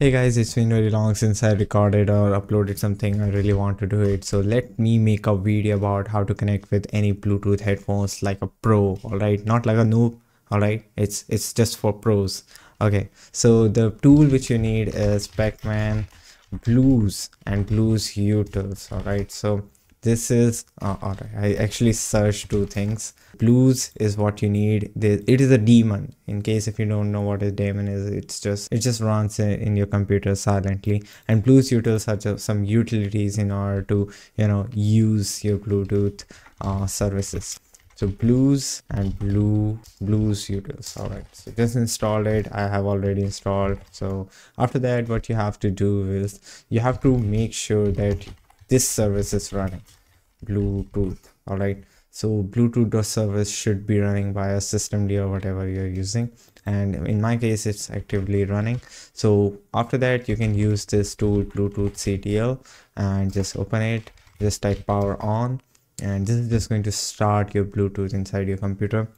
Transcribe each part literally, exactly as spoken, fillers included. Hey guys, it's been really long since I recorded or uploaded something. I really want to do it, so let me make a video about how to connect with any Bluetooth headphones like a pro, alright, not like a noob, alright, it's it's just for pros. Okay, so the tool which you need is pacman, bluez and bluez-utils, alright. So this is uh, alright, I actually searched two things. Bluez is what you need. It is a daemon. In case if you don't know what a daemon is, it's just it just runs in your computer silently. And bluez-utils are just some utilities in order to you know use your Bluetooth uh, services. So bluez and blue bluez-utils. Alright, so just install it. I have already installed. So after that, what you have to do is you have to make sure that this service is running Bluetooth, all right. So Bluetooth.service should be running by a systemd or whatever you're using, and in my case it's actively running. So after that you can use this tool bluetoothctl and just open it, just type power on, and this is just going to start your Bluetooth inside your computer.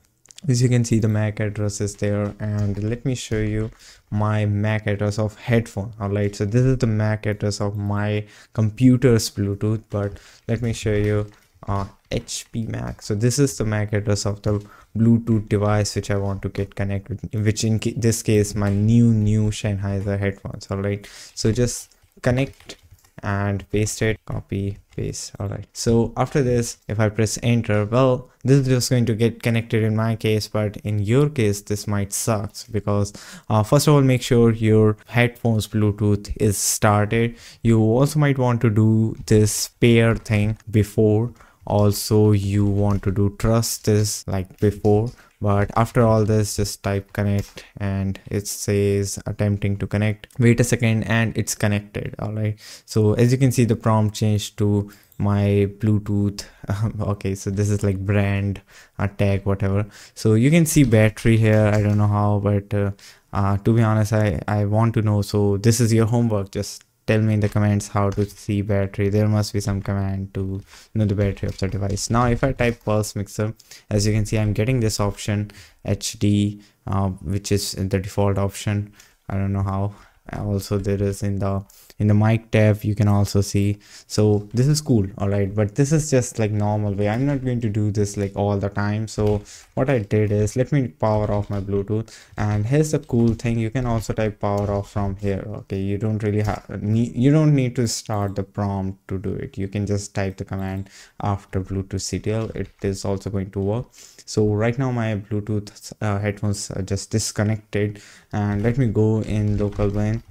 As you can see, the MAC address is there, and let me show you my MAC address of headphone. All right, so this is the MAC address of my computer's Bluetooth, but let me show you uh, H P MAC. So this is the MAC address of the Bluetooth device which I want to get connected, which in ca this case my new new Sennheiser headphones. All right, so just connect and paste it, copy, paste. All right, so after this, if I press enter, well, this is just going to get connected in my case, but in your case this might suck, because uh, first of all, make sure your headphones Bluetooth is started. You also might want to do this pair thing before, also you want to do trust this like before, but after all this just type connect, and it says attempting to connect. Wait a second, and it's connected. All right, so as you can see the prompt changed to my Bluetooth um, okay, so this is like brand or tag, whatever. So you can see battery here, I don't know how, but uh, uh, to be honest I I want to know. So this is your homework, just tell me in the comments how to see battery. There must be some command to know the battery of the device. Now if I type pulse mixer, as you can see I'm getting this option H D, uh, which is the default option. I don't know how. Also there is in the in the mic tab you can also see. So this is cool, all right, but this is just like normal way. I'm not going to do this like all the time. So what I did is, let me power off my Bluetooth, and here's the cool thing, you can also type power off from here. Okay, you don't really have you don't need to start the prompt to do it. You can just type the command after bluetoothctl, it is also going to work. So right now my Bluetooth uh, headphones are just disconnected, and let me go in local bin.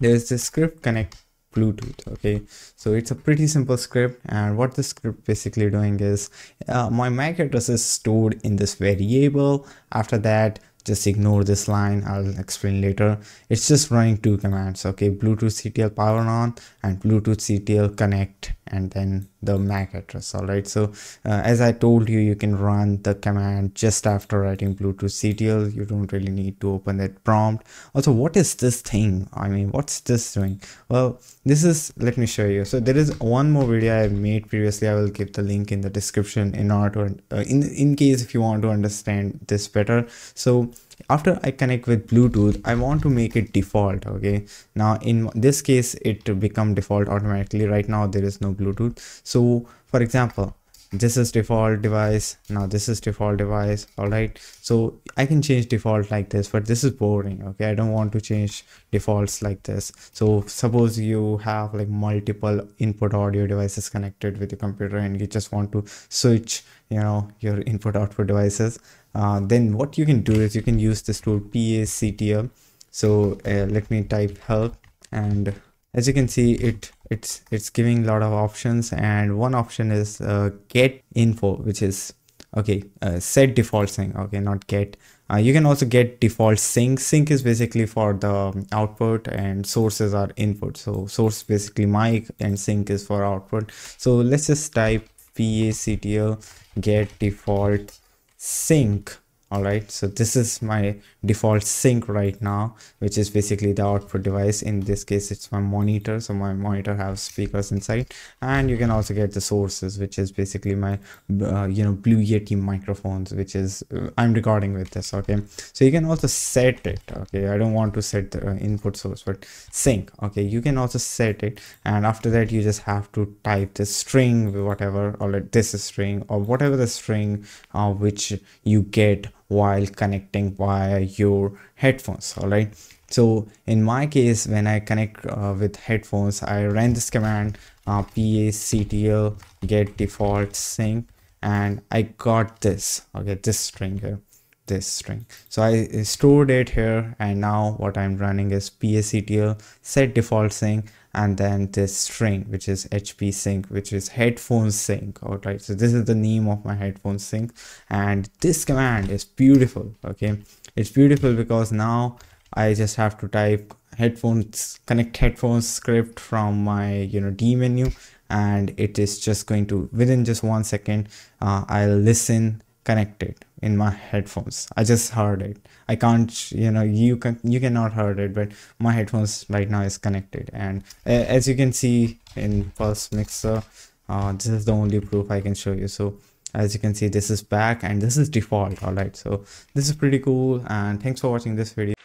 There's the script connect Bluetooth. Okay, so it's a pretty simple script, and what the script basically doing is uh, my MAC address is stored in this variable. After that, just ignore this line, I'll explain later. It's just running two commands, okay, bluetoothctl power on and bluetoothctl connect, and then the MAC address. All right, so uh, as I told you, you can run the command just after writing bluetoothctl. You don't really need to open that prompt. Also, what is this thing? I mean, what's this doing? Well, this is, let me show you. So there is one more video I made previously. I will give the link in the description in order to, uh, in in case if you want to understand this better. So after I connect with Bluetooth, I want to make it default. Okay, now in this case it become default automatically. Right now there is no Bluetooth. So for example, this is default device, now this is default device. All right, so I can change default like this, but this is boring. Okay, I don't want to change defaults like this. So suppose you have like multiple input audio devices connected with your computer, and you just want to switch you know your input output devices, uh, then what you can do is you can use this tool P A C T L. So uh, let me type help, and as you can see it it's it's giving a lot of options, and one option is uh, get info, which is okay, uh, set default sync. Okay, not get. Uh, you can also get default sync. Sync is basically for the output, and sources are input. So source basically mic, and sync is for output. So let's just type P A C T L get default sync. All right, so this is my default sync right now, which is basically the output device. In this case, it's my monitor, so my monitor has speakers inside. And you can also get the sources, which is basically my uh, you know Blue Yeti microphones, which is uh, I'm recording with this. Okay, so you can also set it. Okay, I don't want to set the input source, but sync. Okay, you can also set it, and after that you just have to type the string, whatever, or like this is string or whatever the string uh, which you get while connecting via your headphones. All right, so in my case, when I connect uh, with headphones, I run this command uh, pactl get default sync, and I got this, okay, this string here, this string. So I stored it here, and now what I'm running is pactl set default sync, and then this string, which is H P sync, which is headphone sync. All right, so this is the name of my headphone sync, and this command is beautiful. Okay, it's beautiful because now I just have to type headphones connect headphones script from my you know dmenu, and it is just going to, within just one second, uh, I'll listen connected in my headphones. I just heard it. I can't, you know, you can, you cannot heard it, but my headphones right now is connected. And uh, as you can see in Pulse Mixer, uh, this is the only proof I can show you. So as you can see, this is back and this is default. All right, so this is pretty cool. And thanks for watching this video.